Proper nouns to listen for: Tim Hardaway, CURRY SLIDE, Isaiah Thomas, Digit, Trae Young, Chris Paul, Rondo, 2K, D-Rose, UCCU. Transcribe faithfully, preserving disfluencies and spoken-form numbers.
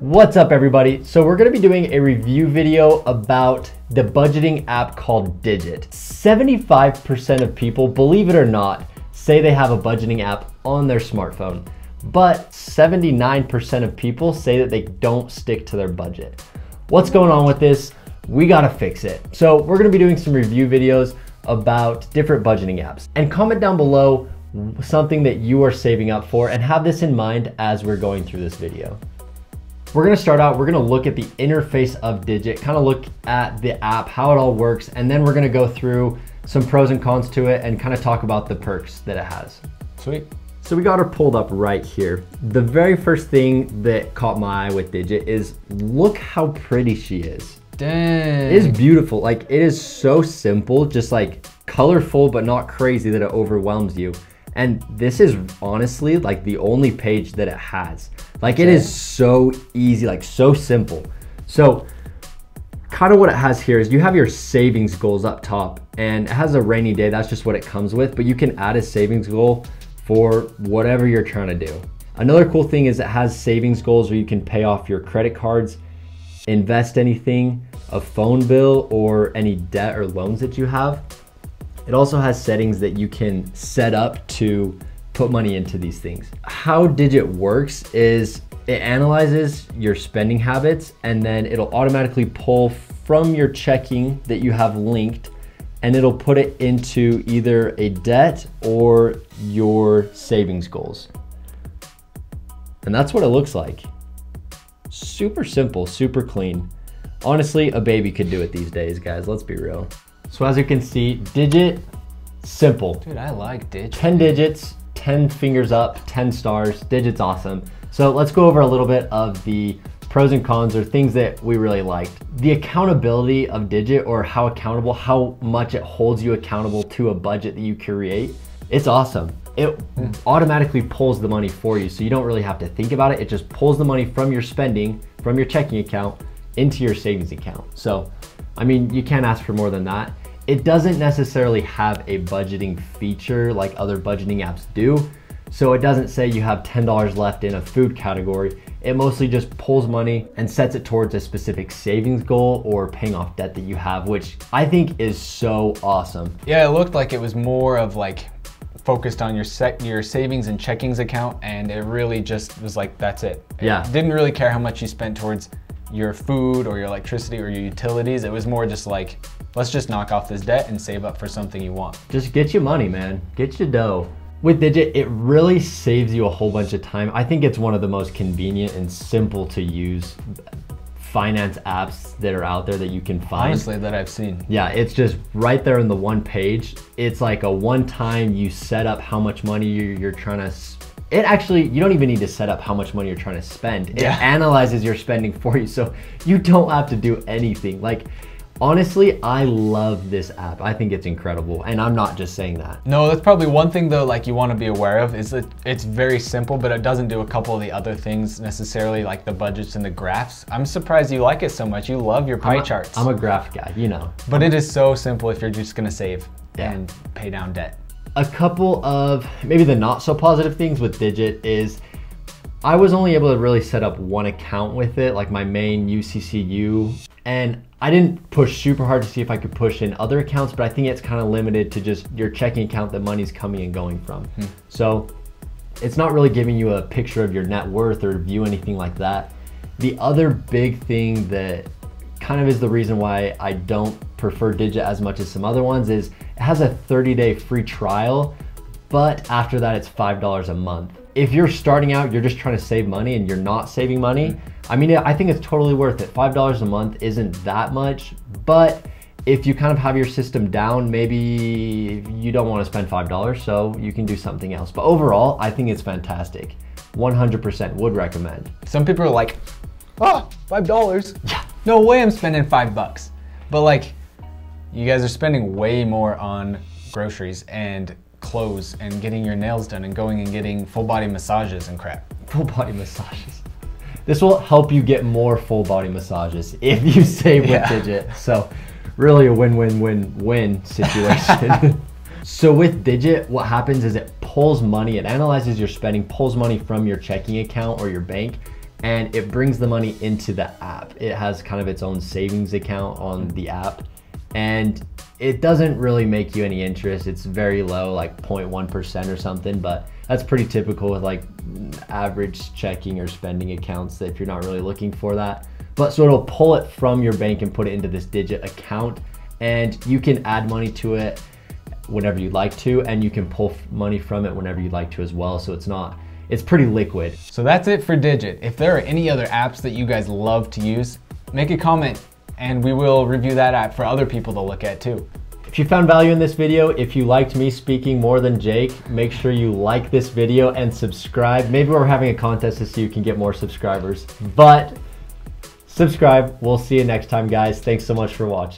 What's up, everybody? So we're going to be doing a review video about the budgeting app called Digit. seventy-five percent of people, believe it or not, say they have a budgeting app on their smartphone, but seventy-nine percent of people say that they don't stick to their budget. What's going on with this? We got to fix it. So we're going to be doing some review videos about different budgeting apps, and comment down below something that you are saving up for and have this in mind as we're going through this video. We're gonna start out, we're gonna look at the interface of Digit, kind of look at the app, how it all works, and then we're gonna go through some pros and cons to it and kind of talk about the perks that it has. Sweet. So we got her pulled up right here. The very first thing that caught my eye with Digit is look how pretty she is. Dang. It is beautiful. Like, it is so simple, just like colorful, but not crazy that it overwhelms you. And this is honestly like the only page that it has. Like, it is so easy, like so simple. So kind of what it has here is you have your savings goals up top, and it has a rainy day. That's just what it comes with, but you can add a savings goal for whatever you're trying to do. Another cool thing is it has savings goals where you can pay off your credit cards, invest anything, a phone bill, or any debt or loans that you have. It also has settings that you can set up to put money into these things. How Digit works is it analyzes your spending habits, and then it'll automatically pull from your checking that you have linked, and it'll put it into either a debt or your savings goals. And that's what it looks like. Super simple, super clean. Honestly, a baby could do it these days, guys. Let's be real. So as you can see, Digit, simple. Dude, I like Digit. ten digits. ten fingers up, ten stars, Digit's awesome. So let's go over a little bit of the pros and cons, or things that we really liked. The accountability of Digit, or how accountable, how much it holds you accountable to a budget that you create, it's awesome. It yeah. automatically pulls the money for you, so you don't really have to think about it. It just pulls the money from your spending, from your checking account, into your savings account. So, I mean, you can't ask for more than that. It doesn't necessarily have a budgeting feature like other budgeting apps do. So it doesn't say you have ten dollars left in a food category. It mostly just pulls money and sets it towards a specific savings goal or paying off debt that you have, which I think is so awesome. Yeah, it looked like it was more of like focused on your set, your savings and checkings account, and it really just was like, that's it. It yeah. didn't really care how much you spent towards your food or your electricity or your utilities. It was more just like, let's just knock off this debt and save up for something you want. Just get your money, man. Get your dough. With Digit, it really saves you a whole bunch of time. I think it's one of the most convenient and simple to use finance apps that are out there that you can find. Honestly, that I've seen. Yeah, it's just right there in the one page. It's like a one time you set up how much money you're, you're trying to spend. It actually, you don't even need to set up how much money you're trying to spend. It yeah. analyzes your spending for you, so you don't have to do anything. Like, honestly, I love this app. I think it's incredible, and I'm not just saying that. No, that's probably one thing though, like you want to be aware of, is that it's very simple, but it doesn't do a couple of the other things necessarily, like the budgets and the graphs. I'm surprised you like it so much. You love your pie I'm a, charts. I'm a graph guy, you know. But it is so simple if you're just gonna save yeah. and pay down debt. A couple of maybe the not so positive things with Digit is I was only able to really set up one account with it, like my main U C C U, and I didn't push super hard to see if I could push in other accounts, but I think it's kind of limited to just your checking account that money's coming and going from. Hmm. So it's not really giving you a picture of your net worth or view anything like that. The other big thing that kind of is the reason why I don't prefer Digit as much as some other ones is it has a thirty day free trial, but after that it's five dollars a month. If you're starting out, you're just trying to save money and you're not saving money, I mean, I think it's totally worth it. five dollars a month isn't that much, but if you kind of have your system down, maybe you don't want to spend five dollars, so you can do something else. But overall, I think it's fantastic. one hundred percent would recommend. Some people are like, ah, five dollars? Yeah. No way I'm spending five bucks. But like, you guys are spending way more on groceries and clothes and getting your nails done and going and getting full body massages and crap. Full body massages. This will help you get more full body massages if you save with yeah. Digit. So really a win-win-win-win situation. So with Digit, what happens is it pulls money, it analyzes your spending, pulls money from your checking account or your bank, and it brings the money into the app. It has kind of its own savings account on the app, and it doesn't really make you any interest. It's very low, like zero point one percent or something, but that's pretty typical with like average checking or spending accounts, that if you're not really looking for that. But so it'll pull it from your bank and put it into this Digit account, and you can add money to it whenever you'd like to, and you can pull money from it whenever you'd like to as well. So it's not, it's pretty liquid. So that's it for Digit. If there are any other apps that you guys love to use, make a comment and we will review that app for other people to look at too. If you found value in this video, if you liked me speaking more than Jake, make sure you like this video and subscribe. Maybe we're having a contest to see who can get more subscribers, but subscribe. We'll see you next time, guys. Thanks so much for watching.